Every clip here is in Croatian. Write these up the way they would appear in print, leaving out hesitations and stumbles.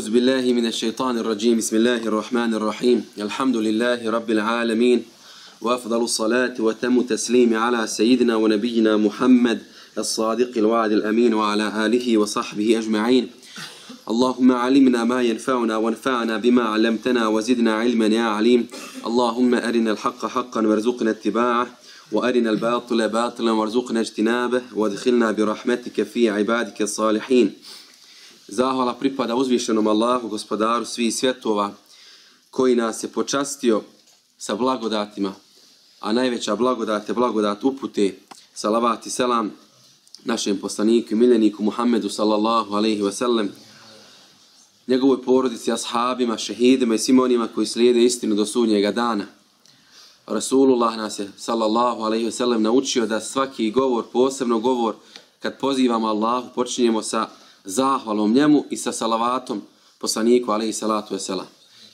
أعوذ بالله من الشيطان الرجيم بسم الله الرحمن الرحيم الحمد لله رب العالمين وأفضل الصلاة وتم تسليم على سيدنا ونبينا محمد الصادق الوعد الأمين وعلى آله وصحبه أجمعين اللهم علمنا ما ينفعنا وانفعنا بما علمتنا وزدنا علما يا عليم اللهم أرنا الحق حقا وارزقنا اتباعه وأرنا الباطل باطلا وارزقنا اجتنابه وادخلنا برحمتك في عبادك الصالحين. Zahvala pripada uzvišenom Allahu, gospodaru svih svjetova, koji nas je počastio sa blagodatima, a najveća blagodat je blagodat upute, salavat i selam našem poslaniku i miljeniku Muhammedu sallallahu alaihi wa sallam, njegovoj porodici, ashabima, šehidima i svim onima koji slijede istinu do sudnjega dana. Rasulullah nas je sallallahu alaihi wa sallam naučio da svaki govor, posebno govor, kad pozivamo Allahu, počinjemo sa zahvalom njemu i sa salavatom poslaniku alaihi salatu vesela.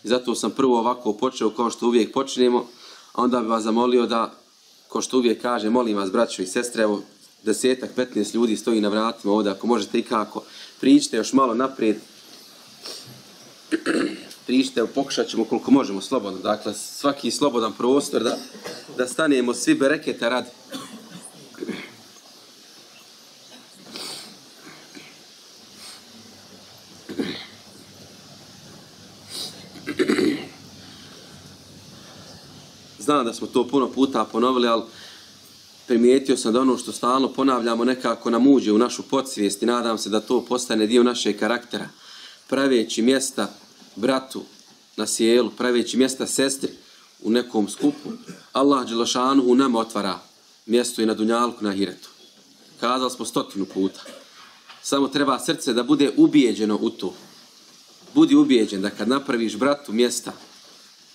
I zato sam prvo ovako počeo kao što uvijek počinemo, a onda bi vas zamolio da, kao što uvijek kaže, molim vas braćo i sestre, evo 10-15 ljudi stoji na vratima ovdje, ako možete ikako, pričite još malo naprijed, pričite, pokušat ćemo koliko možemo slobodno, dakle svaki slobodan prostor da stanemo svi bereketa radi. Znam da smo to puno puta ponovili, ali primijetio sam da ono što stalno ponavljamo nekako nam uđe u našu podsvijest i nadam se da to postane dio našeg karaktera. Praveći mjesta bratu na sjelu, praveći mjesta sestri u nekom skupu, Allah dželešanuhu nama otvara mjesto i na dunjalku na ahiretu. Kazali smo 100 puta. Samo treba srce da bude ubijeđeno u to. Budi ubijeđen da kad napraviš bratu mjesta,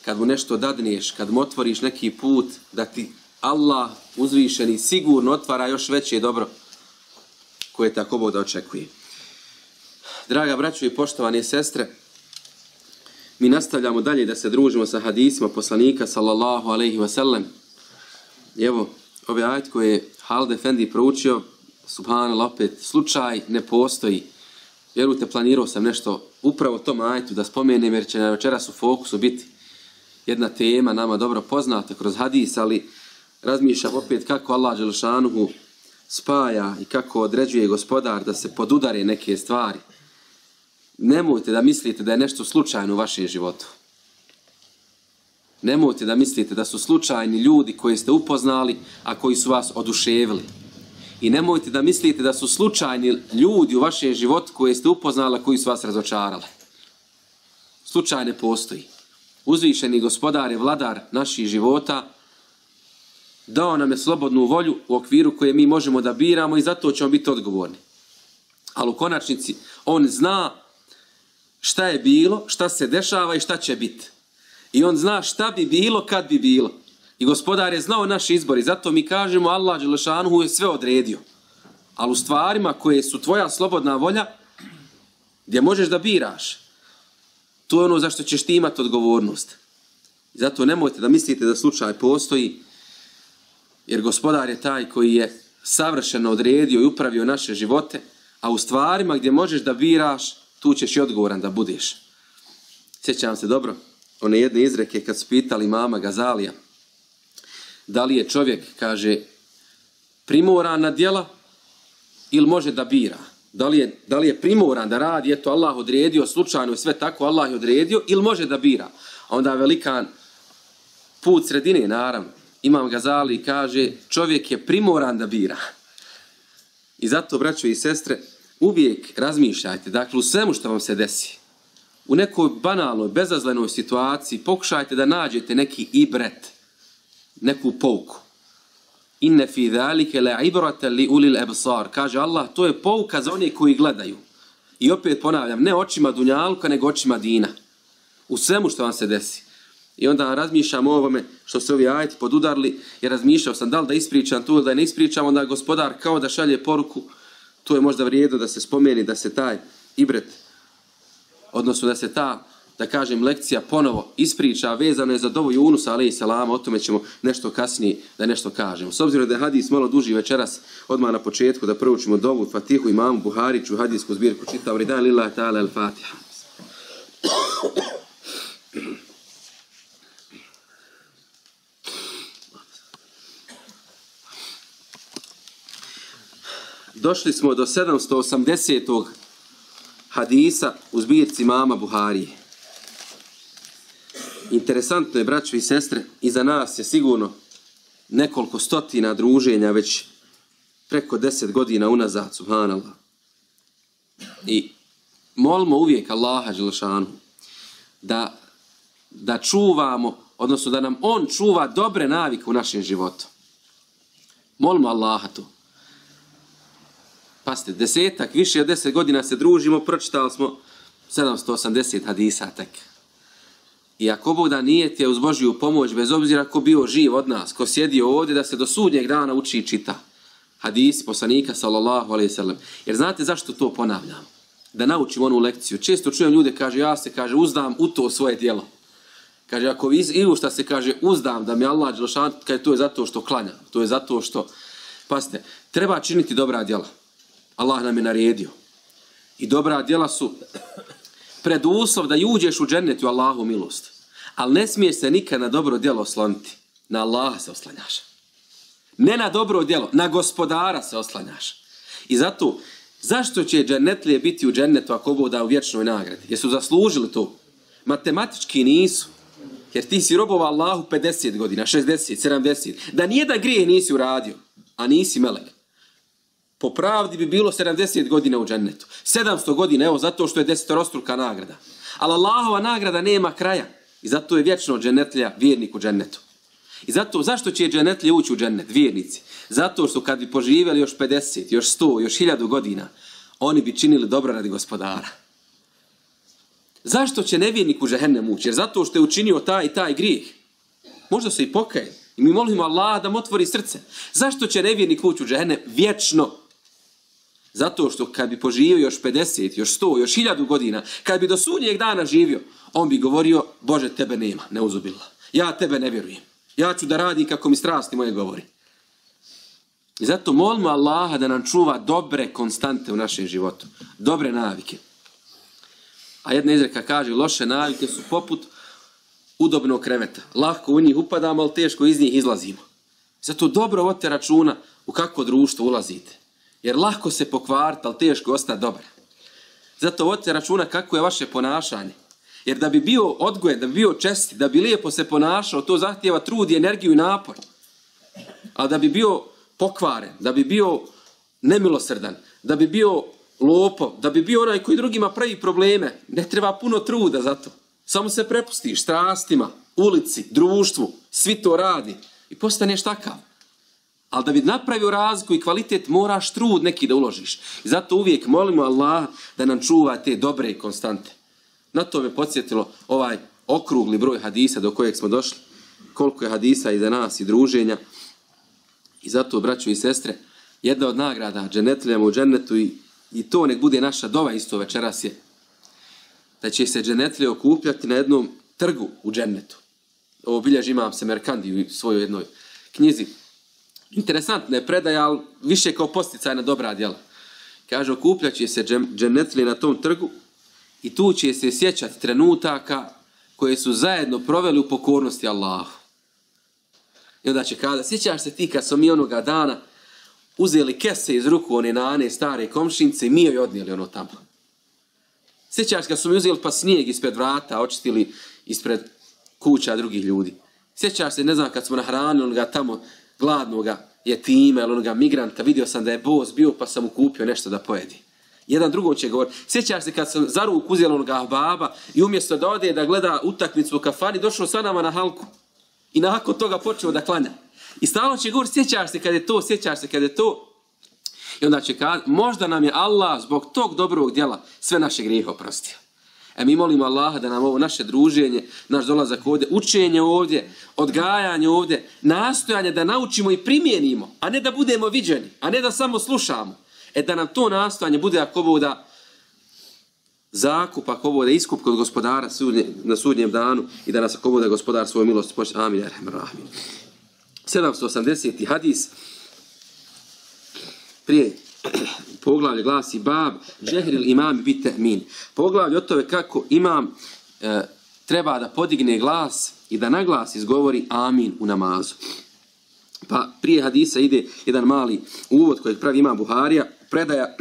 kad mu nešto dadneš, kad mu otvoriš neki put, da ti Allah uzvišeni sigurno otvara još veće dobro koje tako Bog da očekuje. Draga braćo i poštovane sestre, mi nastavljamo dalje da se družimo sa hadisima poslanika sallallahu alaihi wa sallam. Evo, ove ajet koje je Halid Efendi proučio, subhanallah, opet slučaj ne postoji. Vjerujte, planirao sam nešto upravo tom ajetu da spomenem jer će na večeras u fokusu biti jedna tema nama dobro poznata kroz hadis, ali razmišljam opet kako Allah dželešanuhu spaja i kako određuje gospodar da se podudare neke stvari. Nemojte da mislite da je nešto slučajno u vašem životu. Nemojte da mislite da su slučajni ljudi koji ste upoznali, a koji su vas oduševili. I nemojte da mislite da su slučajni ljudi u vašem životu koje ste upoznali, a koji su vas razočarali. Slučaj ne postoji. Uzvišeni gospodar je vladar naših života, dao nam je slobodnu volju u okviru koje mi možemo da biramo i zato ćemo biti odgovorni. Ali u konačnici on zna šta je bilo, šta se dešava i šta će biti. I on zna šta bi bilo kad bi bilo. I gospodar je znao naš izbor i zato mi kažemo Allah dželešanuhu je sve odredio. Ali u stvarima koje su tvoja slobodna volja, gdje možeš da biraš, to je ono zašto ćeš ti imati odgovornost. Zato nemojte da mislite da slučaj postoji, jer gospodar je taj koji je savršeno odredio i upravio naše živote, a u stvarima gdje možeš da biraš, tu ćeš i odgovoran da budeš. Sjećam se dobro one jedne izreke kad su pitali imama Gazalija, da li je čovjek, kaže, primoran na djela ili može da bira? Da li je primoran da radi, eto Allah odredio, slučajno je sve tako, Allah je odredio, ili može da bira? A onda velikan put sredine, naravno, Imam Gazali kaže, čovjek je primoran da bira. I zato, braćo i sestre, uvijek razmišljajte, dakle, u svemu što vam se desi, u nekoj banalnoj, bezazlenoj situaciji, pokušajte da nađete neki ibret, neku pouku. Inne fi zalike la ibrata li ulil absar. Kaže Allah, to je pouka za one koji gledaju. I opet ponavljam, ne očima dunjalka, nego očima dina. U svemu što vam se desi. I onda razmišljam o ovome što se ovi ajeti podudarili, jer razmišljao sam da li da ispričam tu, da je ne ispričam, onda gospodar kao da šalje poruku, to je možda vrijedno da se spomeni, da se taj ibret, odnosno da se ta, da kažem, lekcija ponovo ispriča, vezano je za dovu Junusa, alejhi selama, o tome ćemo nešto kasnije da nešto kažemo. S obzirom da je hadis malo duži večeras, odmah na početku da proučimo dovu Fatihu imamu Buhariću, hadijsku zbirku čitav Ridan lillahi ta'ala al-Fatiha. Došli smo do 780. hadisa u zbirci imama Buharije. Interesantno je, braćo i sestre, iza nas je sigurno nekoliko stotina druženja već preko 10 godina unazad, subhanallah. I molimo uvijek Allaha dželešanu da čuvamo, odnosno da nam on čuva dobre navike u našem životu. Molimo Allaha to. Pazite, više od 10 godina se družimo, pročitali smo 780 hadisa tek. I ako Bog da nijet je uz Božiju pomoć, bez obzira ko bio živ od nas, ko sjedio ovdje, da se do sudnjeg dana uči i čita hadisi poslanika sallallahu alaihi sallam. Jer znate zašto to ponavljam? Da naučim onu lekciju. Često čujem ljude, kaže, ja se, kaže, uzdam u to svoje djelo. Kaže, ako vi ilu šta se, kaže, uzdam da mi Allah dželešan, kaže, to je zato što klanjam, to je zato što, pazite, treba činiti dobra djela. Allah nam je naredio. I dobra djela su preduslov da uđeš u džennet u Allahu milost. Ali ne smiješ se nikad na dobro djelo osloniti. Na Allaha se oslanjaš. Ne na dobro djelo, na gospodara se oslanjaš. I zato, zašto će džennetlije biti u džennetu ako Bog da u vječnoj nagradi? Jesu zaslužili to? Matematički nisu. Jer ti si robova Allahu 50 godina, 60, 70. Da nijedan grijeh nisi uradio, a nisi melek. Po pravdi bi bilo 70 godina u džennetu. 700 godina, evo, zato što je 10-rostruka nagrada. Ali Allahova nagrada nema kraja. I zato je vječno džennetlija vjernik u džennetu. I zato, zašto će džennetlija ući u džennet, vjernici? Zato što kad bi poživjeli još 50, još 100, još 1000 godina, oni bi činili dobro radi gospodara. Zašto će nevjernik u džehennem ući? Jer zato što je učinio taj i taj grijeh. Možda se i pokaje. I mi molimo Allah da mu otvori srce. Zašto će nevjernik ući u džehennem vječno? Zato što kad bi poživio još 50, još 100, još 1000 godina, kad bi do sudnjeg dana živio, on bi govorio, Bože, tebe nema, neuzubila. Ja tebe ne vjerujem. Ja ću da radim kako mi strasti moje govori. I zato molimo Allaha da nam čuva dobre konstante u našem životu. Dobre navike. A jedna izreka kaže, loše navike su poput udobnog kreveta. Lahko u njih upadamo, ali teško iz njih izlazimo. Zato dobro vodite računa u kakvo društvo ulazite. Jer lahko se pokvariti, ali teško ostati dobar. Zato vodite računa kako je vaše ponašanje. Jer da bi bio odgojen, da bi bio čestit, da bi lijepo se ponašao, to zahtjeva trud i energiju i napor. A da bi bio pokvaren, da bi bio nemilosrdan, da bi bio lopov, da bi bio onaj koji drugima pravi probleme, ne treba puno truda za to. Samo se prepustiš strastima, ulici, društvu, svi to radi i postaneš takav. Ali da bi napravio razliku i kvalitet, moraš trud neki da uložiš. I zato uvijek molimo Allah da nam čuva te dobre konstante. Na to me podsjetilo ovaj okrugli broj hadisa do kojeg smo došli. Koliko je hadisa iza nas i druženja. I zato, braćo i sestre, jedna od nagrada dženetljama u džennetu, i to nek bude naša dova isto večeras, je da će se dženetlje okupljati na jednom trgu u džennetu. Ovo bilježi imam Semerkandi u svojoj jednoj knjizi. Interesantna je predaja, ali više kao posticajna dobra djela. Kaže, okupljat će se dženetlije na tom trgu i tu će se sjećati trenutaka koje su zajedno proveli u pokornosti Allahu. I onda će kada, sjećaš se ti kad smo mi onoga dana uzeli kese iz ruku one nane stare komšince i mi joj odnijeli ono tamo. Sjećaš kad smo mi uzeli pa snijeg ispred vrata, očistili ispred kuća drugih ljudi. Sjećaš se, ne znam, kad smo nahranili onoga tamo gladnoga jetima ili onoga migranta, vidio sam da je bos bio pa sam mu kupio nešto da pojedi. Jedan drugom će govoriti. Sjećaš se kad sam za ruk uzijel onoga baba i umjesto da ode da gleda utakmicu u kafani, došao sa nama na halku i nakon toga počeo da klanja. I stalno će govoriti, sjećaš se kad je to, sjećaš se kad je to. I onda će kazati, možda nam je Allah zbog tog dobrog djela sve naše grijehe oprostio. E mi molimo Allaha da nam ovo naše druženje, naš dolazak ovdje, učenje ovdje, odgajanje ovdje, nastojanje da naučimo i primijenimo, a ne da budemo viđeni, a ne da samo slušamo. E da nam to nastojanje bude, ako Bog da, zakup, ako Bog da, iskup kod gospodara na sudnjem danu i da nas, ako Bog da, gospodar svoju milost počne. Amin, arhamar rahim. 780. hadis. Prije poglavlje glasi bab džehril imam bi ta'min. Poglavlje o tome kako imam treba da podigne glas i da na glas izgovori amin u namazu. Pa prije hadisa ide jedan mali uvod kojeg pravi Imam Buharija, predaja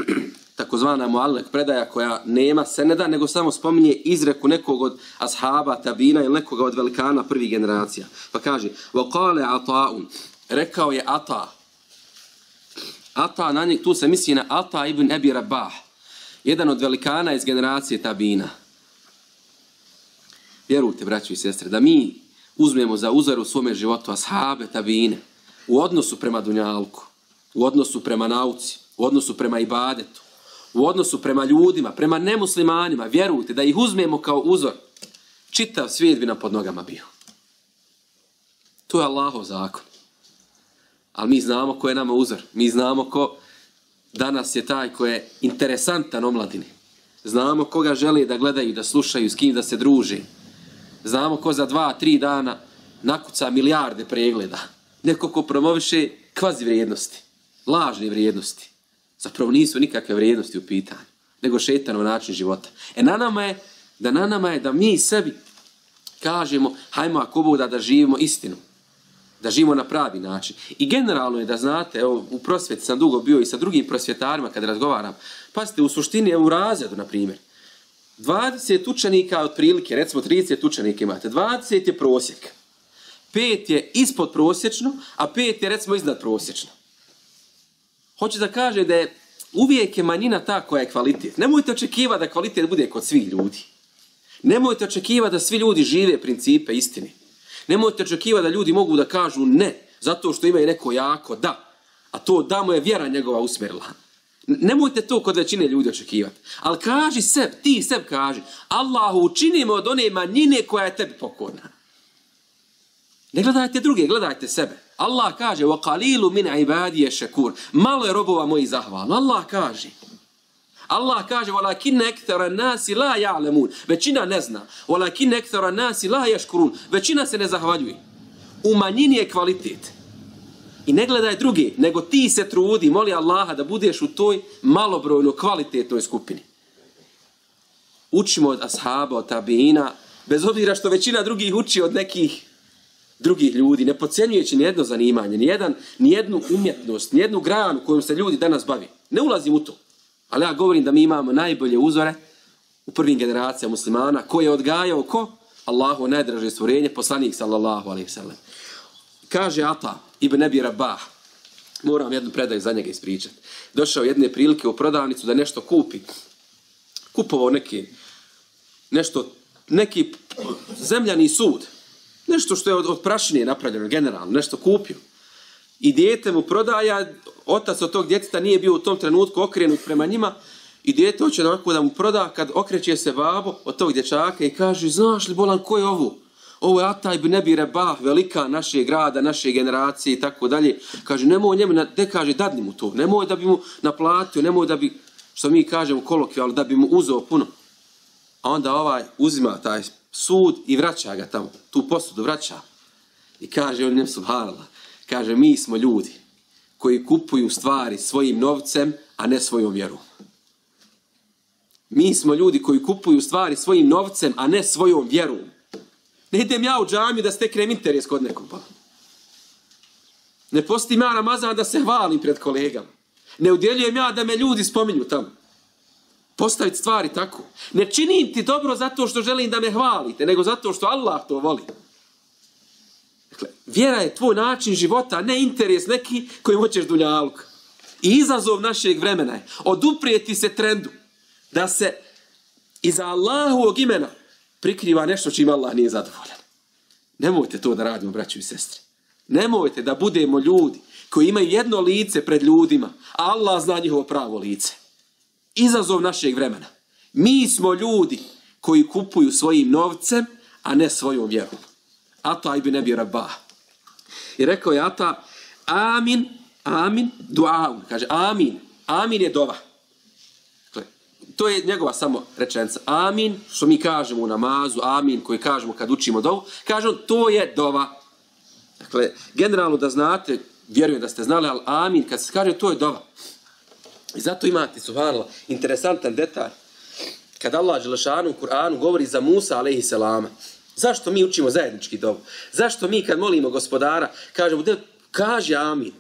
takozvana muallek predaja koja nema seneda, nego samo spominje izreku nekog od ashaba, tabina ili nekoga od velikana prvih generacija. Pa kaže, وَقَالَ عَطَاءٌ, rekao je Ata. Ata, na njeg, tu se misli na Ata ibn Ebi Rabah, jedan od velikana iz generacije tabina. Vjerujte, braćo i sestre, da mi uzmemo za uzor u svome životu ashabe, tabine, u odnosu prema dunjalku, u odnosu prema nauci, u odnosu prema ibadetu, u odnosu prema ljudima, prema nemuslimanima, vjerujte, da ih uzmemo kao uzor, čitav svijet bi nam pod nogama bio. To je Allahov zakon. Ali mi znamo ko je nama uzor. Mi znamo ko danas je taj ko je interesantan omladini. Znamo koga žele da gledaju, da slušaju, s kim da se druže. Znamo ko za 2-3 dana nakuca milijarde pregleda. Neko ko promoviše kvazi vrijednosti, lažne vrijednosti. Zapravo nisu nikakve vrijednosti u pitanju, nego šetanov način života. E na nama je da mi sebi kažemo, hajmo ako Bog da živimo istinu, da živimo na pravi način. I generalno je da znate, evo, u prosvjeti sam dugo bio i sa drugim prosvjetarima kada razgovaram, pazite, u suštini, evo, u razredu, na primjer, 20 učenika otprilike, recimo 30 učenika imate, 20 je prosjek, 5 je ispod prosječno, a 5 je recimo iznad prosječno. Hoću da kaže da je uvijek je manjina ta koja je kvalitet. Nemojte očekivati da kvalitet bude kod svih ljudi. Nemojte očekivati da svi ljudi žive principe istine. Nemojte očekivati da ljudi mogu da kažu ne, zato što imaju neko jako da. A to da mu je vjera njegova usmjerila. Nemojte to kod većine ljudi očekivati. Ali kaži sebi, ti sebi kaži, Allahu učinimo od one manjine koja je tebi pokorna. Ne gledajte druge, gledajte sebe. Allah kaže, وَقَلِيلُ مِنْ عِبَادِيَ شَكُورُ, malo je robova mojih zahvalno. Allah kaže, وَلَكِنْ أَكْثَرَ النَّاسِ لَا يَعْلَمُونَ, većina ne zna. وَلَكِنْ أَكْثَرَ النَّاسِ لَا يَشْكُرُونَ, većina se ne zahvaljuje. U manjini je kvalitet. I ne gledaj druge, nego ti se trudi, moli Allaha da budeš u toj malobrojno kvalitetnoj skupini. Učimo od ashaba, od tabiina, bez obzira što većina drugih uči od nekih drugih ljudi, ne podcjenjujući nijedno zanimanje, nijednu umjetnost, nijednu granu kojom se ljudi danas bavi. Ne ulazim u to, ali ja govorim da mi imamo najbolje uzore u prvim generacijama muslimana, koji je odgajao ko? Allahu najdraže stvorenje, poslanik sallallahu alaihi sallam. Kaže Ata ibn Ebi Rabah, moram jednu predaju za njega ispričati. Došao jedne prilike u prodavnicu da nešto kupi. Kupovao neki zemljani sud. Nešto što je od prašine napravljeno, generalno, nešto kupio. I dijete mu prodaja, otac od tog djeteta nije bio u tom trenutku okrenut prema njima i dijete hoće da mu proda, kad okreće se babo od tog dječaka i kaže, znaš li bolan ko je ovo? Ovo je Ata ibn Ebi Rabah, velika našeg grada, naše generacije i tako dalje. Kaže, nemoj njemu, ne kaže, dadni mu to, nemoj da bi mu naplatio, nemoj da bi, što mi kažemo kolokvijalno, da bi mu uzeo puno. A onda ovaj uzima taj sud i vraća ga tamo, tu posudu vraća. I kaže on njem subhanallah, kaže mi smo ljudi koji kupuju stvari svojim novcem, a ne svojom vjerom. Mi smo ljudi koji kupuju stvari svojim novcem, a ne svojom vjerom. Ne idem ja u džamiju da steknem interes kod nekog. Ne postim ja Ramazan da se hvalim pred kolegama. Ne udjeljujem ja da me ljudi spominju tamo. Postaviti stvari tako. Ne činim ti dobro zato što želim da me hvalite, nego zato što Allah to voli. Dakle, vjera je tvoj način života, a ne interes neki koji hoćeš dunjaluk. I izazov našeg vremena je oduprijeti se trendu da se iza Allahovog imena prikriva nešto čim Allah nije zadovoljan. Nemojte to da radimo, braćo i sestre. Nemojte da budemo ljudi koji imaju jedno lice pred ljudima, a Allah zna njihovo pravo lice. Izazov našeg vremena. Mi smo ljudi koji kupuju svojim novcem, a ne svojom vjerom. Ata ibn Ebi Rabah. I rekao je Ata, amin, amin, duaun. Kaže, amin. Amin je dova. To je njegova samo rečenica. Amin, što mi kažemo u namazu, amin koji kažemo kad učimo dovu, kažemo to je dova. Dakle, generalno da znate, vjerujem da ste znali, ali amin kad se kaže to je dova. I zato imate, subhanallah, interesantan detalj. Kad Allah Đelešanu u Kur'anu govori za Musa alejhi selama, zašto mi učimo zajednički dobu? Zašto mi kad molimo gospodara kažemo, kaže amin,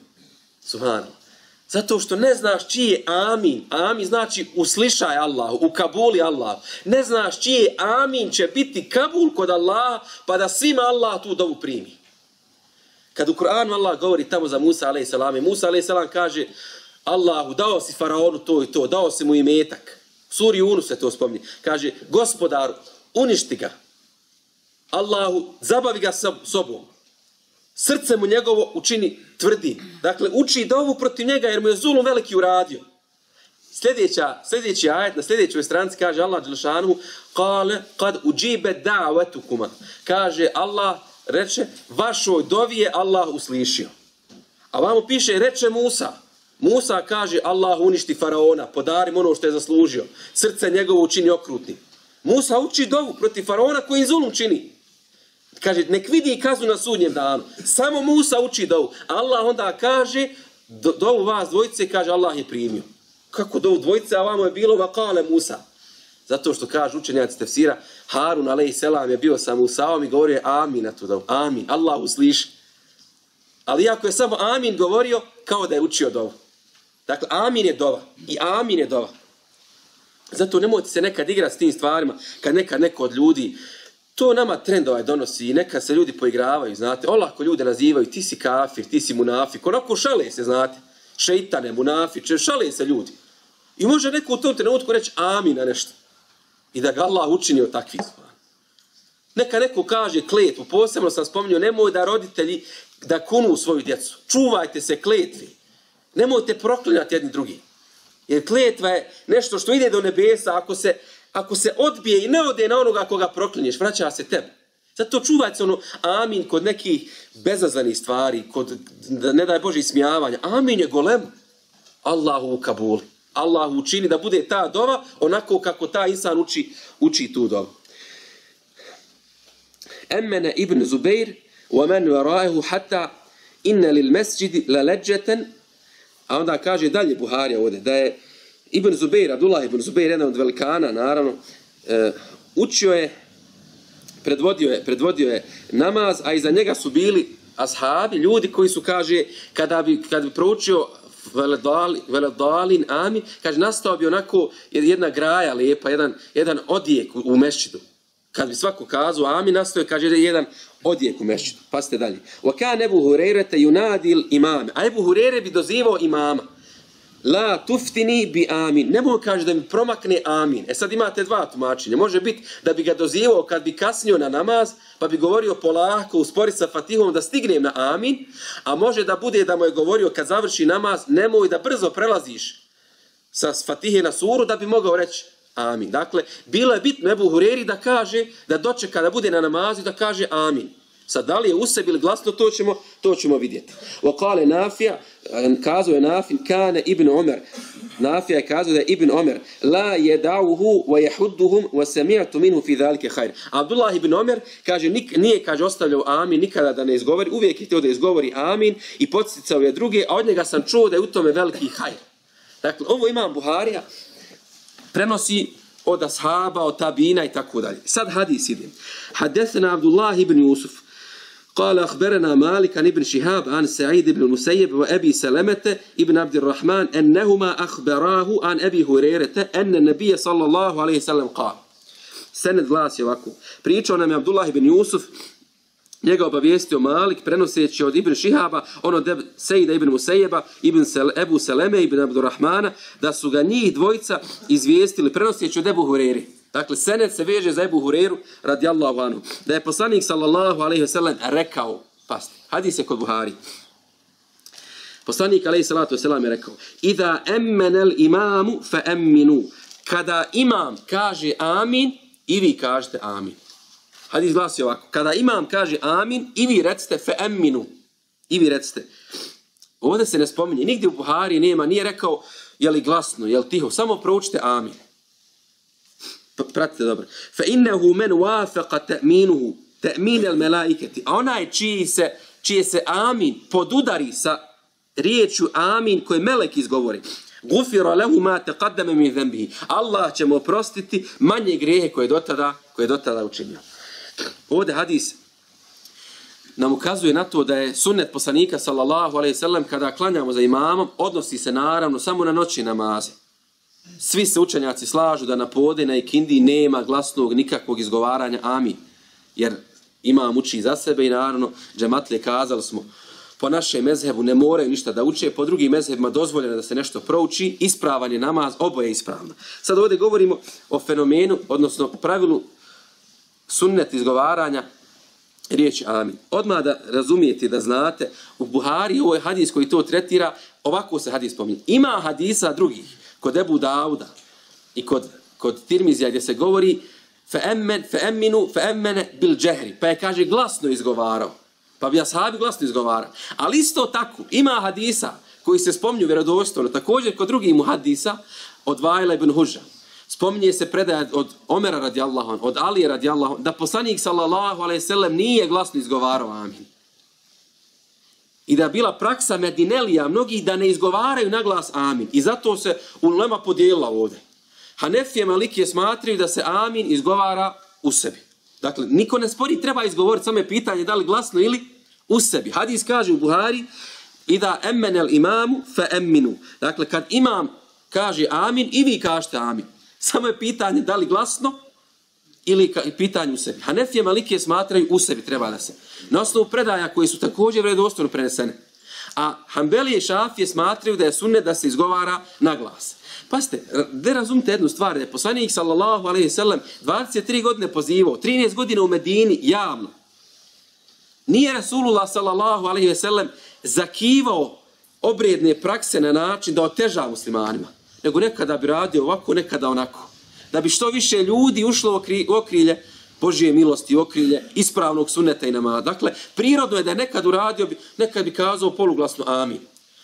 subhanallah. Zato što ne znaš čiji je amin. Amin znači uslišaj Allahu, ukabuli Allahu. Ne znaš čiji je amin će biti kabul kod Allaha, pa da svima Allah tu dovu primi. Kad u Kur'anu Allah govori tamo za Musa alejhi selam, Musa alejhi selam kaže Allahu, dao si faraonu to i to, dao si mu imetak. Suri Unus se to spomni. Kaže, gospodaru, uništi ga. Allahu, zabavi ga sobom. Srce mu njegovo učini tvrdi. Dakle, uči dovu protiv njega jer mu je zulum veliki uradio. Sljedeći ajet na sljedećoj stranci kaže Allah Đelešanuhu Kale kad uđibe da'vetukuma. Kaže Allah, reče, vašoj dovi je Allah uslišio. A vamo piše, reče Musa. Musa kaže, Allah uništi faraona, podari mu ono što je zaslužio. Srce njegovo učini okrutnim. Musa uči dovu protiv faraona koji zulum čini. Kaže, nek vidi kaznu na sudnjem danu. Samo Musa uči dovu. Allah onda kaže, dovu vas dvojice, kaže, Allah je primio. Kako dovu dvojice, a vamo je bilo vakale Musa? Zato što kaže učenjaci tefsira, Harun alejhi selam je bio sa Musaom i govorio je amin na tu dovu. Amin, Allah usliši. Ali iako je samo amin govorio, kao da je učio dovu. Dakle, amin je dova i amin je dova. Zato nemojte se nekad igrati s tim stvarima, kad nekad neko od ljudi, to nama trend ovaj donosi i nekad se ljudi poigravaju, znate, olako ljude nazivaju, ti si kafir, ti si munafik, onako šale se, znate, šeitane, munafiče, šale se ljudi. I može neko u tom trenutku reći amin na nešto i da ga Allah učini od takvih stvari. Neka neko kaže kletvu, posebno sam spominjao, nemoj da roditelji da kunu svoju djecu, čuvajte se kletvi. Nemojte proklinjati jedni drugi. Jer kletva je nešto što ide do nebesa, ako se odbije i ne ode na onoga koga proklinješ, vraća se tebe. Zato čuvaj se ono amin kod nekih bezazvanih stvari, kod, ne daj Bože, ismijavanja. Amin je golemo. Allahu kabuli. Allahu učini da bude ta dova onako kako ta insan uči tu dovu. Emmene ibn Zubeir, wa men varaehu hatta inne lil mesđidi la leđeten. A onda kaže dalje Buharija ovdje, da je Ibn Zubeir, Abdullah Ibn Zubeir, jedan od velikana, naravno, učio je, predvodio je namaz, a iza njega su bili ashabi, ljudi koji su, kaže, kada bi proučio veledalin amin, kaže, nastao bi onako jedna graja lijepa, jedan odjek u mešćidu. Kad bi svako kazao amin, nastao je, kaže, jedan odijek u mešćidu. Pasite dalje. وَكَانَ أَبُو هُرَيْرَةَ يُنَادِي الْإِمَامَ. A Ebu Hureyre bi dozivao imama. La tuftini bi amin. Nemoj, kaže, da mi promakne amin. E sad imate dva tumačenja. Može biti da bi ga dozivao kad bi kasnio na namaz, pa bi govorio polako, uspori sa fatihom da stignem na amin, a može da bude da mu je govorio kad završi namaz, nemoj da brzo prelaziš sa fatihe na suru da bi mogao reći amin. Dakle, bilo je bitno Ebu Hureyri da kaže, da dočeka da bude na namazu, da kaže amin. Sad, da li je u sebi ili glasno, to ćemo vidjeti. Okale Nafija, kazao je Nafin, kane Ibn Omer. Nafija je kazao da je Ibn Omer. La jedauhu wa jehudduhum wa sami'atu minhu fi dhalike hajr. Abdullah Ibn Omer, kaže, nije, kaže, ostavljao amin nikada da ne izgovori, uvijek je htio da izgovori amin i podsticao je druge, a od njega sam čuo da je u tome veliki hajr. Dakle, ovo imam Buharija, prenosi od ashaba, od tabina i tako dalje. Sad hadis idem. Hadesena Abdullah ibn Jusuf. Kala ahberena Malikan ibn Šihab, an Sa'id ibn Musejib, wa ebi Salamete ibn Abdirrahman, ennehuma ahberahu an ebi Hurerete, enne nebije sallallahu alaihi sallam qal. Sened glasi ovako. Pričao nam je Abdullah ibn Jusuf, njega obavijestio Malik, prenoseći od Ibn Šihaba, ono od Sejda Ibn Musejiba, Ebu Seleme, Ibn Abdurrahmana, da su ga njih dvojica izvijestili, prenoseći od Ebu Hureyri. Dakle, senet se veže za Ebu Hureyru, radijallahu anhu. Da je poslanik, sallallahu alaihi wasallam, rekao, pasti, hadis je kod Buhari. Poslanik, alaihi sallatu wasallam, je rekao, Ida emmenel imamu fe emminu. Kada imam kaže amin, i vi kažete amin. Hadis glasi ovako, kada imam kaže amin, i vi recite fe emminu, i vi recite. Ovdje se ne spominje, nigdje u Buhari nema, nije rekao je li glasno, je li tiho, samo proučite amin. Pratite dobro. Fe innehu men wafeqa ta'minuhu, ta'min el melaiketi. A onaj čije se amin podudari sa riječju amin koje melek izgovori. Gufira lehu ma taqaddama min dhanbihi. Allah će mu oprostiti manje grijehe koje je do tada učinio. Ovdje hadis nam ukazuje na to da je sunnet poslanika sallallahu alejhi ve sellem kada klanjamo za imamom, odnosi se naravno samo na noćni namaze. Svi se učenjaci slažu da na podne na ikindiji nema glasnog nikakvog izgovaranja amin. Jer imam uči za sebe i naravno džematlije, kazali smo, po našem mezhebu ne moraju ništa da uče, po drugim mezhebima dozvoljeno da se nešto prouči, ispravan je namaz, oboje ispravno. Sad ovdje govorimo o fenomenu, odnosno pravilu sunnet izgovaranja riječi amin. Odmah da razumijete, da znate, u Buhari ovo je hadis koji to tretira, ovako se hadis spominje. Ima hadisa drugih, kod Ebu Dauda i kod Tirmizija gdje se govori فَأَمِّنُوا bil džehri, pa je, kaže, glasno izgovarao. Pa bi ashabi glasno izgovara. Ali isto tako, ima hadisa koji se spominju vjerodostojno, također kod drugih mu hadisa, od Vajla ibn Huža. Spominje se predaja od Omera radijallahu anhu, od Alije radijallahu anhu, da poslanik sallallahu alejhi ve sellem nije glasno izgovarao amin. I da je bila praksa medinelija mnogih da ne izgovaraju na glas amin. I zato se ulema podijelila ovdje. Hanefije, Malikije smatraju da se amin izgovara u sebi. Dakle, niko ne spori, treba izgovoriti, samo je pitanje da li glasno ili u sebi. Hadis kaže u Buhari i da emmenel imamu fe emminu. Dakle, kad imam kaže amin i vi kažete amin. Samo je pitanje da li glasno ili pitanje u sebi. Hanefije, Malikije smatraju u sebi treba da se. Na osnovu predaja koje su također vjerodostojno prenesene. A Hanbelije i Šafije smatraju da je sunnet da se izgovara na glas. Pazite, da razumite jednu stvar, da je poslanik sallallahu alejhi ve sellem 23 godine pozivao, 13 godina u Medini javno. Nije Rasulullah sallallahu alejhi ve sellem zakivao obredne prakse na način da oteža muslimanima, nego nekada bi radio ovako, nekada onako. Da bi što više ljudi ušlo u okrilje Božije milosti, okrilje ispravnog sunneta i namaza. Dakle, prirodno je da nekad uradio, nekad bi kazao poluglasno amin,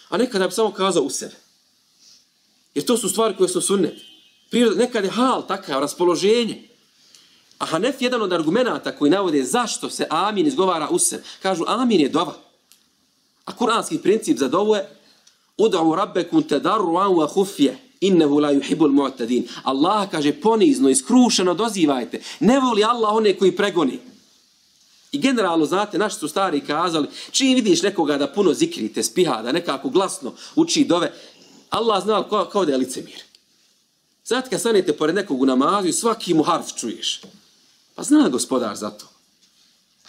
a nekada bi samo kazao u sebe. Jer to su stvari koje su sunnet. Nekad je hal takav, raspoloženje. A Hanef jedan od argumenata koji navode zašto se amin izgovara u sebi. Kažu amin je dova. A kuranski princip za dovu je Ud'u rabbekum tadarruan wa khufje innehu la yuhibbul mu'tadin. Allah, kaže, ponizno, iskrušeno dozivajte. Ne voli Allah one koji pregoni. I generalno, znate, naši su stari kazali, čim vidiš nekoga da puno zikrite, spiha, da nekako glasno uči dove, Allah zna kao da je licemir. Znate, kad stanete pored nekog u namazu i svaki mu harf čuješ. Pa zna gospodar za to.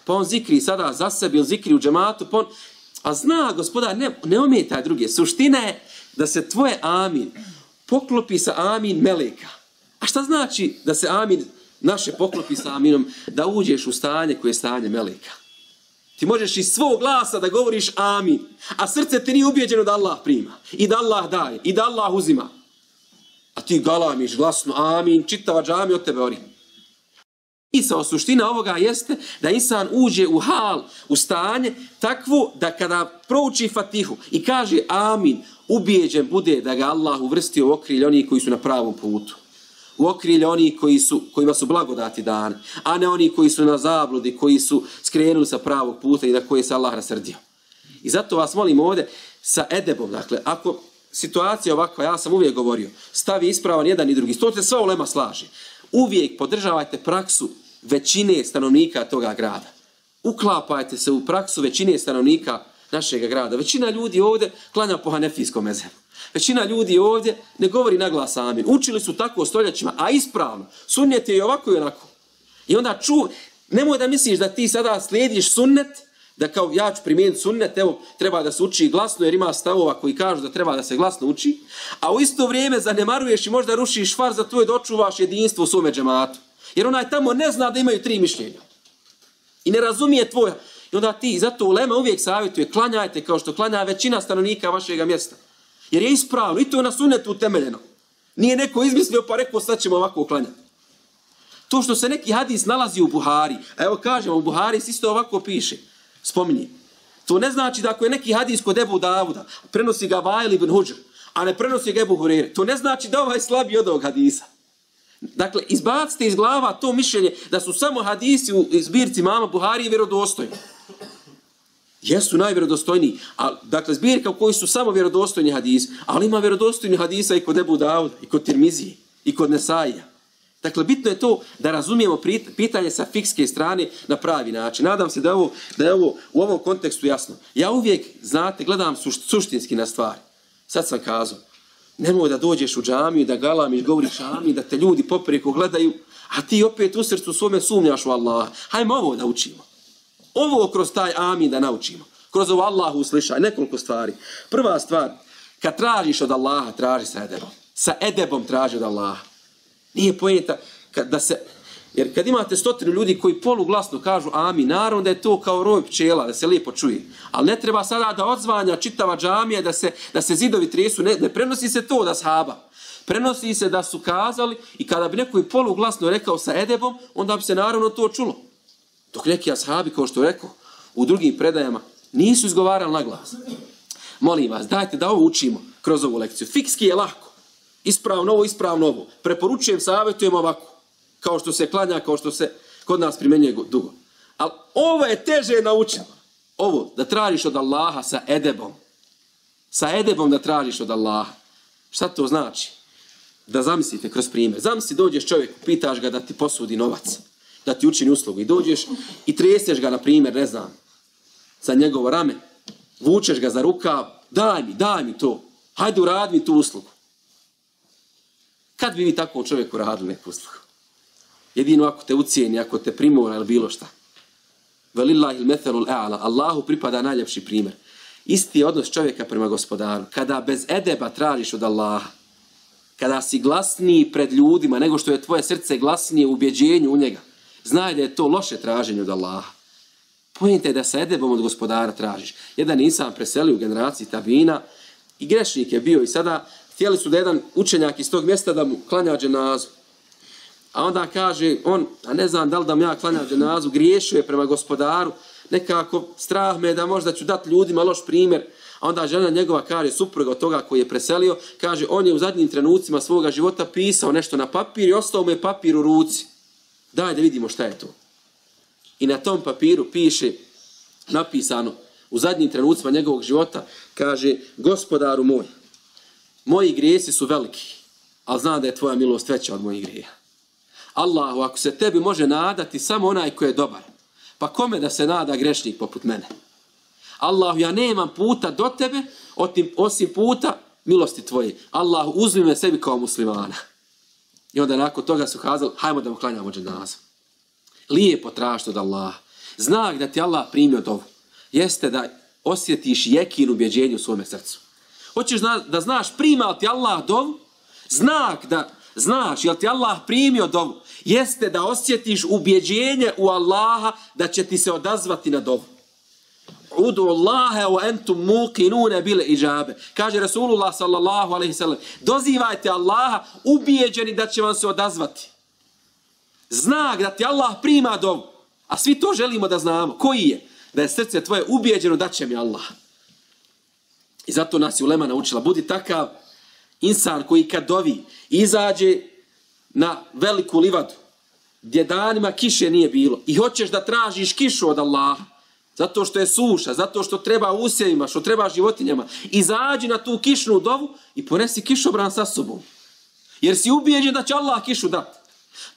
Pa on zikri sada za sebe ili zikri u džematu, pa on... A zna gospodar, ne ometaj druge. Suština je da se tvoje amin poklopi sa amin meleka. A šta znači da se amin naše poklopi sa aminom? Da uđeš u stanje koje je stanje meleka. Ti možeš iz svog glasa da govoriš amin, a srce ti nije ubijeđeno da Allah prima, i da Allah daje, i da Allah uzima. A ti galamiš glasno amin, čitava džamija od tebe ori. Misao, suština ovoga jeste da insan uđe u hal, u stanje, takvo da kada prouči Fatihu i kaže amin, ubijeđen bude da ga Allah uvrstio u okrilje onih koji su na pravom putu. U okrilje oni kojima su blagodati dani, a ne oni koji su na zabludi, koji su skrenuli sa pravog puta i na koje se Allah rasrdio. I zato vas molim ovdje sa edebom, dakle, ako situacija ovakva, ja sam uvijek govorio, stavi ispravan jedan i drugi, to te sva ulema slaže. Uvijek podržavajte praksu većine stanovnika toga grada. Uklapajte se u praksu većine stanovnika našeg grada. Većina ljudi ovdje klanja po hanefijskom mezhebu. Većina ljudi ovdje ne govori na glas amin. Učili su tako stoljećima, a ispravno. Sunnet je i ovako i onako. I onda nemoj da misliš da ti sada slijediš sunnet, da kao ja ću primijeniti sunnet, evo treba da se uči glasno jer ima stavova koji kažu da treba da se glasno uči, a u isto vrijeme zanemaruješ i možda rušiš farz tvoj da očuvaš jedinstvo u svome džematu. Jer onaj tamo ne zna da imaju tri mišljenja. I ne razumije tvoja. I onda ti, zato ulema uvijek savjetuje, klanjajte kao što klanja većina stanovnika vašega mjesta. Jer je ispravno, i to je na sunnetu utemeljeno. Nije neko izmislio pa rekao sad ćemo ovako klanjati. To što se neki hadis nalazi u Buhari, a evo kažemo u Buhari isto ovako piše, spominje. To ne znači da ako je neki hadis kod Ebu Davuda, prenosi ga Vajl ibn Hudžr, a ne prenosi ga Ebu Hureyre, to ne znači da ovaj slabi od ovog hadisa. Dakle, izbacite iz glava to mišljenje da su samo hadisi u zbirci mama Buhari vjerodostojni. jesu najvjerodostojniji. Dakle, zbirka u kojoj su samo vjerodostojni hadisi, ali ima vjerodostojni hadisa i kod Ebu Dauda, i kod Tirmizije, i kod Nesaija. Dakle, bitno je to da razumijemo pitanje sa fikske strane na pravi način. Nadam se da je ovo u ovom kontekstu jasno. Ja uvijek, znate, gledam suštinski na stvari. Sad sam kazao, nemoj da dođeš u džamiju, da galamiš, govoriš amin, da te ljudi popreko gledaju, a ti opet u srcu svome sumnjaš u Allaha. Hajmo ovo da učimo. Ovo kroz taj amin da naučimo. Kroz ovo Allahu uslišaj. Nekoliko stvari. Prva stvar, kad tražiš od Allaha, traži sa edebom. Sa edebom traži od Allaha. Nije pojenta da se... Jer kad imate 100 ljudi koji poluglasno kažu amin, naravno da je to kao roj pčela, da se lijepo čuje. Ali ne treba sada da odzvanja čitava džamija, da se zidovi tresu. Ne prenosi se to da ashaba. Prenosi se da su kazali i kada bi neko i poluglasno rekao sa edebom, onda bi se naravno to čulo. Dok neki ashabi, kao što rekao, u drugim predajama nisu izgovarali na glas. Molim vas, dajte da ovo učimo kroz ovu lekciju. Fikski je lako. Ispravno ovo. Preporučujem, savjetujem ovako. Kao što se klanja, kao što se kod nas primjenjuje dugo. Ali ovo je teže naučeno. Ovo, da tražiš od Allaha sa edebom. Sa edebom da tražiš od Allaha. Šta to znači? Da zamislite kroz primjer. Zamisli, dođeš čovjeku, pitaš ga da ti posudi novac, da ti učini uslugu i dođeš i treseš ga, na primjer, ne znam, za njegovo rame, vučeš ga za rukav, daj mi to, hajde uradi mi tu uslugu. Kad bi vi tako čovjeku radili neku uslugu? Jedino ako te ucijeni, ako te primora ili bilo šta. Velillahi l-methelul a'la, Allahu pripada najljepši primjer. Isti je odnos čovjeka prema gospodaru. Kada bez edeba tražiš od Allaha, kada si glasniji pred ljudima nego što je tvoje srce glasnije u ubjeđenju u njega, znaj da je to loše traženje od Allaha. Pojenta je da sa edebom od gospodara tražiš. Jedan insan preselio u generaciji tabina i grešnik je bio i sada htjeli su da jedan učenjak iz tog mjesta da mu klanja dženazu. A onda kaže on, a ne znam da li da mu ja klanjam dženazu, griješio je prema gospodaru, nekako strah me da možda ću dati ljudima loš primjer. A onda žena njegova, kaže, supruga od toga koji je preselio, kaže, on je u zadnjim trenucima svoga života pisao nešto na papir i ostao mu je papir u ruci. Daj da vidimo šta je to. I na tom papiru piše, napisano, u zadnjim trenucima njegovog života, kaže, gospodaru moj, moji grijesi su veliki, ali znam da je tvoja milost veća od mojih grijeha. Allahu, ako se tebi može nadati samo onaj koji je dobar, pa kome da se nada grešnik poput mene? Allahu, ja nemam puta do tebe, osim puta milosti tvoje. Allahu, uzmi me sebi kao muslimana. I onda nakon toga su kazali, hajmo da mu klanjamo dženazu. Lijepo tražiti od Allaha. Znak da ti Allah primio dovu jeste da osjetiš jekin ubjeđenje u svome srcu. Hoćeš da znaš prima li ti Allah dovu? Znak da znaš je li ti Allah primio dovu jeste da osjetiš ubjeđenje u Allaha da će ti se odazvati na dovu. Udu Allahe o entum muqinune bile iđabe. Kaže Rasulullah sallallahu alaihi sallam, dozivajte Allaha ubijeđeni da će vam se odazvati. Znak da ti Allah prima dovu. A svi to želimo da znamo. Koji je? Da je srce tvoje ubijeđeno da će mi Allah. I zato nas je ulema naučila. Budi takav insan koji kad dovi izađe na veliku livadu gdje danima kiše nije bilo i hoćeš da tražiš kišu od Allaha. Zato što je suša, zato što treba usjevima, što treba životinjama. Izađi na tu kišnu dovu i ponesi kišobran sa sobom. Jer si ubijeđen da će Allah kišu dati.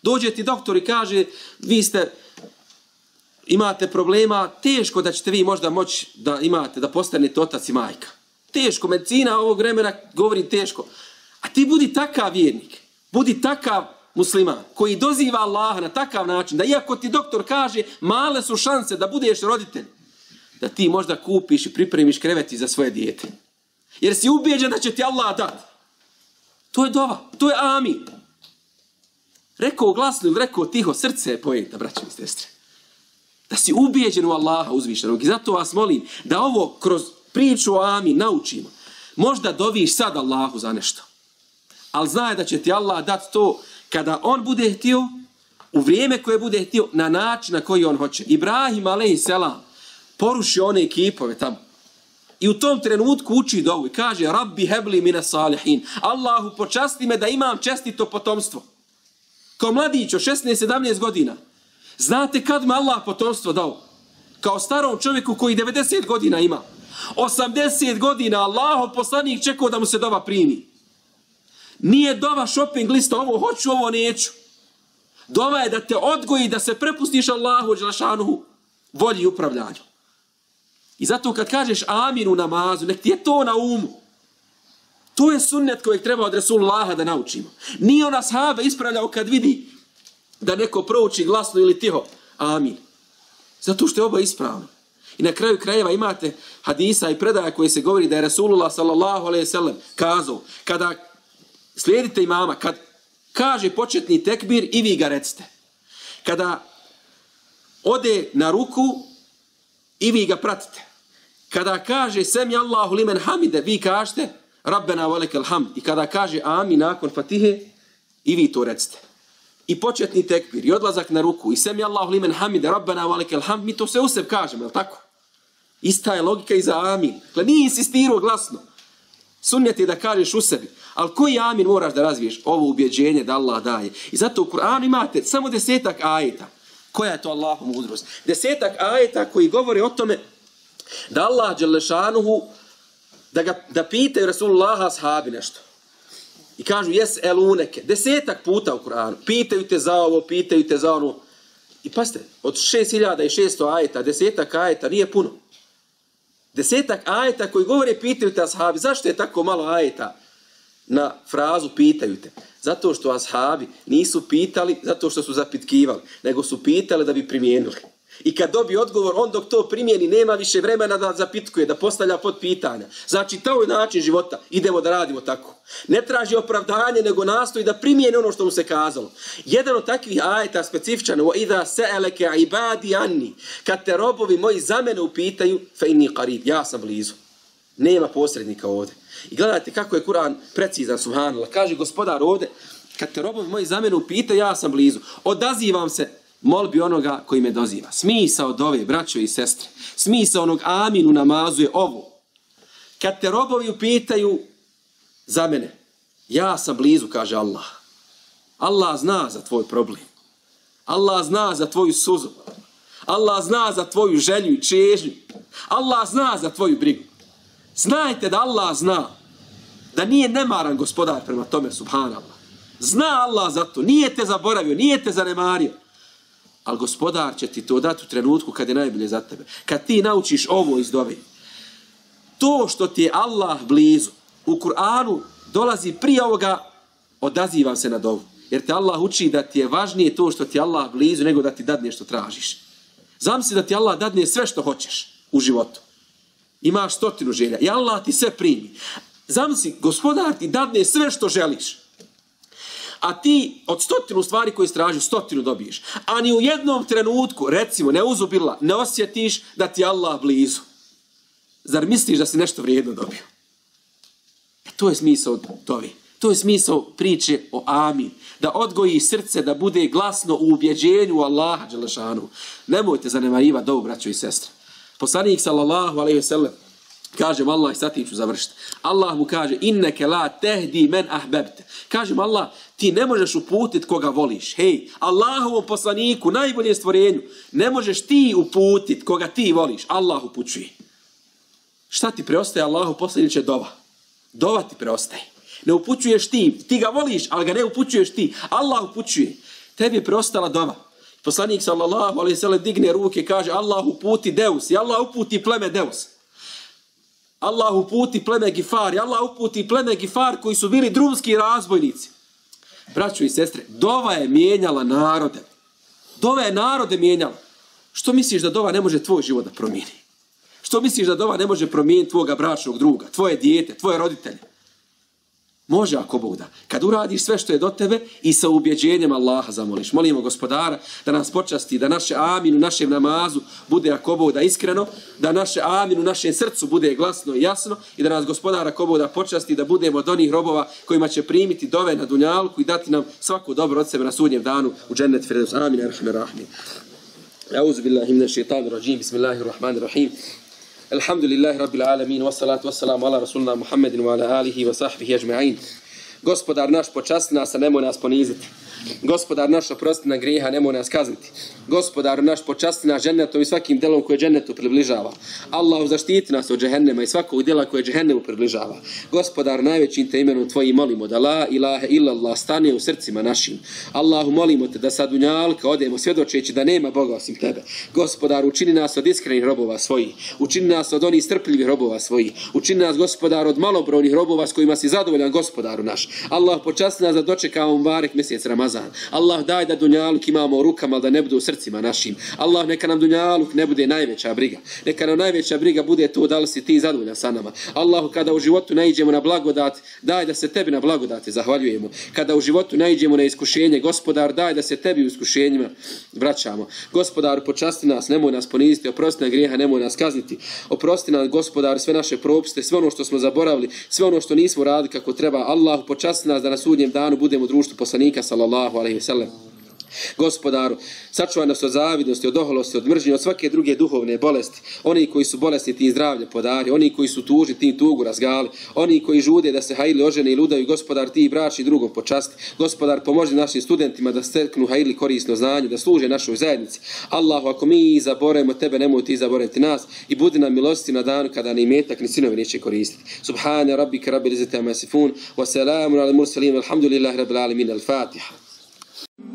Dođe ti doktor i kaže, vi ste, imate problema, teško da ćete vi možda moći da imate, da postanete otac i majka. Teško, medicina ovog vremena govori teško. A ti budi takav vjernik, budi takav musliman koji doziva Allaha na takav način da iako ti doktor kaže male su šanse da budeš roditelj, da ti možda kupiš i pripremiš kreveti za svoje dijete. Jer si ubijeđen da će ti Allah dati. To je dova, to je amin. Rekao glasno ili rekao tiho, srce je pojenta, braćo i sestre. Da si ubijeđen u Allaha uzvišenog. I zato vas molim da ovo kroz priču o amin naučimo. Možda doviš sad Allahu za nešto. Ali znaje da će ti Allah dati to kada on bude htio, u vrijeme koje bude htio, na način na koji on hoće. Ibrahim a.s. porušio one kipove tamo. I u tom trenutku uči dovu i kaže Rabbi hebli mine salihin. Allahu, počasti me da imam čestito potomstvo. Kao mladić od 16-17 godina. Znate kad me Allah potomstvo dao? Kao starom čovjeku koji 90 godina ima. 80 godina Allahov poslanik čekao da mu se dova primi. Nije dova shopping lista, ovo hoću, ovo neću. Dova je da te odgoji, da se prepustiš Allahu dželle šanuhu volji i upravljanju. I zato kad kažeš amin u namazu, nek ti je to na umu. To je sunnet kojeg treba od Resulullaha da naučimo. Nije on ashabe ispravljao kad vidi da neko prouči glasno ili tiho amin. Zato što je oba ispravno. I na kraju krajeva imate hadisa i predaja koji se govori da je Resulullah sallallahu alejhi ve sellem kazao, kada slijedite imama, kad kaže početni tekbir i vi ga recite. Kada ode na ruku i vi ga pratite. Kada kaže semi Allahu limen hamide, vi kažete Rabbena velekel hamd. I kada kaže amin nakon Fatihe i vi to recite. I početni tekbir i odlazak na ruku i semi Allahu limen hamide, Rabbena velekel hamd, mi to sve u sebi kažemo, je li tako? Ista je logika i za amin. Dakle, nije insistirao glasno. Sunnet je da kažeš u sebi. Ali koji amin moraš da razviješ? Ovo ubjeđenje da Allah daje. I zato u Kur'anu imate samo 10-ak ajeta. Koja je to Allahova mudrost? 10-ak ajeta koji govore o tome da Allah dželle šanuhu, da pitaju Resulullaha ashabi nešto. I kažu jes eluneke. 10-ak puta u Kur'anu. Pitaju te za ovo, pitaju te za ono. I pazite, od 6600 ajeta, 10-ak ajeta nije puno. 10-ak ajeta koji govore pitaju te ashabi. Zašto je tako malo ajeta na frazu pitaju te? Zato što ashabi nisu pitali zato što su zapitkivali, nego su pitali da bi primijenili. I kad dobi odgovor, on dok to primijeni nema više vremena da zapitkuje, da postavlja potpitanja. Znači, to je način života. Idemo da radimo tako. Ne traži opravdanje, nego nastoji da primijeni ono što mu se kazalo. Jedan od takvih ajeta specifičan, وَإِذَا سَأَلَكَ عِبَادِ عَنِّي, kad te robovi moji za mene upitaju, فَإِنِّي قَرِيب, ja sam blizu. Nema posrednika ovdje. I gledajte kako je Kur'an precizan, subhanallah. Kaže gospodar ovdje, kad te robovi moji za mene upitaju, ja sam blizu. Odazivam se molbi onoga koji me doziva. Smisao dove, braćo i sestre. Smisao onog aminu namazu je ovo. Kad te robovi upitaju za mene, ja sam blizu, kaže Allah. Allah zna za tvoj problem. Allah zna za tvoju suzu. Allah zna za tvoju želju i čežnju. Allah zna za tvoju brigu. Znajte da Allah zna, da nije nemaran gospodar prema tome, subhanallah. Zna Allah za to, nije te zaboravio, nije te zanemario. Ali gospodar će ti to dati u trenutku kad je najbolje za tebe. Kad ti naučiš ovo iz dove. To što ti je Allah blizu, u Kur'anu dolazi prije ovoga, odazivam se na dovu. Jer te Allah uči da ti je važnije to što ti je Allah blizu nego da ti dadne što tražiš. Zamisli da ti Allah dadne sve što hoćeš u životu. Imaš 100 želja i Allah ti sve primi. Zamisli, gospodar ti dadne sve što želiš. A ti od 100 stvari koje stražiš, 100 dobiješ. A ni u jednom trenutku, recimo, neuzubila, ne osjetiš da ti Allah blizu. Zar misliš da si nešto vrijedno dobio? To je smisao tovi. To je smisao priče o amin. Da odgoji srce, da bude glasno u ubjeđenju Allaha dželle šanuhu. Nemojte zanemarivati dovu, braćo i sestre. Poslanik sallallahu alejhi ve sellem kaže mu Allah, i sad ti ću završiti. Allah mu kaže inneke la tehdi men ahbebte. Kaže mu Allah, ti ne možeš uputiti koga voliš. Hej, Allahovom poslaniku, najboljem stvorenju, ne možeš ti uputiti koga ti voliš. Allah upućuje. Šta ti preostaje Allahu poslaniče? Dova. Dova ti preostaje. Ne upućuješ ti. Ti ga voliš, ali ga ne upućuješ ti. Allah upućuje. Tebi je preostala dova. Poslanik sallallahu alejhi ve sellem digne ruke i kaže Allah uputi Deus, i Allah uputi pleme Deus. Allah uputi pleme Gifar, i Allah uputi pleme Gifar koji su bili drumski razbojnici. Braćo i sestre, dova je mijenjala narode. Dova je narode mijenjala. Što misliš da dova ne može tvoj život da promijeni? Što misliš da dova ne može promijeniti tvoga bračnog druga, tvoje dijete, tvoje roditelje? Može ako Bog da. Kad uradiš sve što je do tebe i sa ubjeđenjem Allaha zamoliš. Molimo gospodara da nas počasti, da naše amin u našem namazu bude ako Bog da iskreno, da naše amin u našem srcu bude glasno i jasno i da nas gospodara ako Bog da počasti da budemo od onih robova kojima će primiti dove na dunjalku i dati nam svako dobro od sebe na sudnjem danu u džennet Firdevs. Amin. Auzu billahi minash shaitanir rajim. Bismillahirrahmanirrahim. Alhamdulillahi rabbil alamin, wassalatu wassalamu ala rasulina Muhammedin wa ala alihi wa sahbihi ajma'in. Gospodar naš, počasti nas, a nemoj nas poniziti. Gospodar naš, oprosti nam grijeha, nemoj nas kazniti. Gospodar naš, počasti nas džennetom i svakim delom koje džennetu približava. Allahu, zaštiti nas od džehennema i svakog djela koje džehennemu približava. Gospodar, najvećim te imenom tvojim molimo da la ilaha illallah stane u srcima našim. Allahu, molimo te da sa dunjalka odemo svjedočeći da nema Boga osim tebe. Gospodar, učini nas od iskrenih robova svojih. Učini nas od onih strpljivih robova svojih. Učini nas, Gospodar, od malobrojnih robova s kojima si zadovoljan, Gospodaru naš. Allah, počasti nas da dočekamo mubarek mjesec Ramazan. Allah, daj da dunjaluk imamo u rukama, da ne bude u srcima našim. Allah, neka nam dunjaluk ne bude najveća briga. Neka nam najveća briga bude to da li si ti zadovoljan sa nama. Allah, kada u životu naiđemo na blagodat, daj da se tebi na blagodati zahvaljujemo. Kada u životu naiđemo na iskušenje, Gospodar, daj da se tebi u iskušenjima vraćamo. Gospodaru, počasti nas, nemoj nas poniziti, oprosti nam grijeha, nemoj nas kazniti. Oprosti nam, Gospodaru, sve naše propuste, sve ono što smo zaboravili, sve ono što nismo radili kako treba. Allah, počasti nas da na sudnjem danu budemo u društvu poslanika sallallahu alejhi ve sellem. Gospodaru, sačuvaj nas od zavidnosti, od oholosti, od mržnje, od svake druge duhovne bolesti. Oni koji su bolesni, ti zdravlje podari. Oni koji su tužni, ti tugu razgali. Oni koji žude da se hajli ožene i ludaju, Gospodar, ti braći drugom počasti. Gospodar, pomoži našim studentima da steknu hajli korisno znanje, da služe našoj zajednici. Allahu, ako mi zaboravimo tebe, nemoj ti zaboraviti nas i budi nam milosti na danu kada ni metak ni sinovi neće koristiti. Subhane rabbike rabbil izzati amma yasifun wa salamun alal mursalin walhamdulillahi rabbil alamin al-Fatiha.